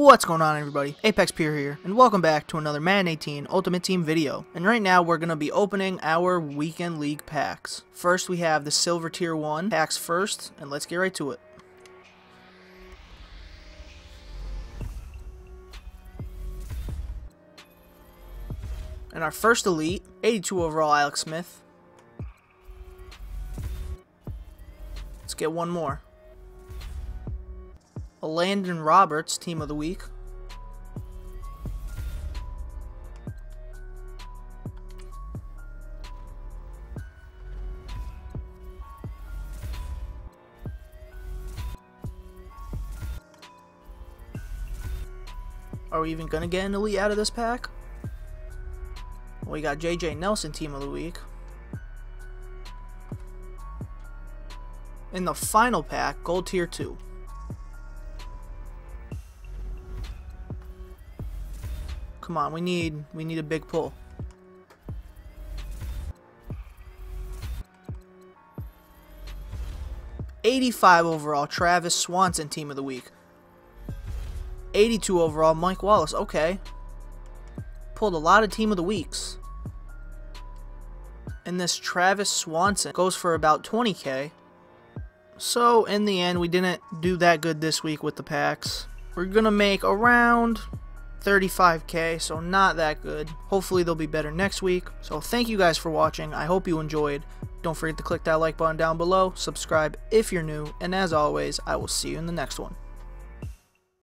What's going on, everybody? ApexPier here, and welcome back to another Madden 18 Ultimate Team video. And right now we're going to be opening our Weekend League packs. First we have the Silver Tier 1 packs first, and let's get right to it. And our first Elite, 82 overall Alex Smith. Let's get one more. A Landon Roberts Team of the Week. Are we even going to get an Elite out of this pack? We got JJ Nelson Team of the Week. In the final pack, Gold Tier 2. Come on, we need a big pull. #85 overall, Travis Swanson Team of the Week. #82 overall, Mike Wallace. Okay. Pulled a lot of Team of the Weeks. And this Travis Swanson goes for about 20K. So, in the end, we didn't do that good this week with the packs. We're gonna make around 35K, so not that good. Hopefully they'll be better next week. So thank you guys for watching. I hope you enjoyed. Don't forget to click that like button down below, subscribe if you're new, and as always, I will see you in the next one.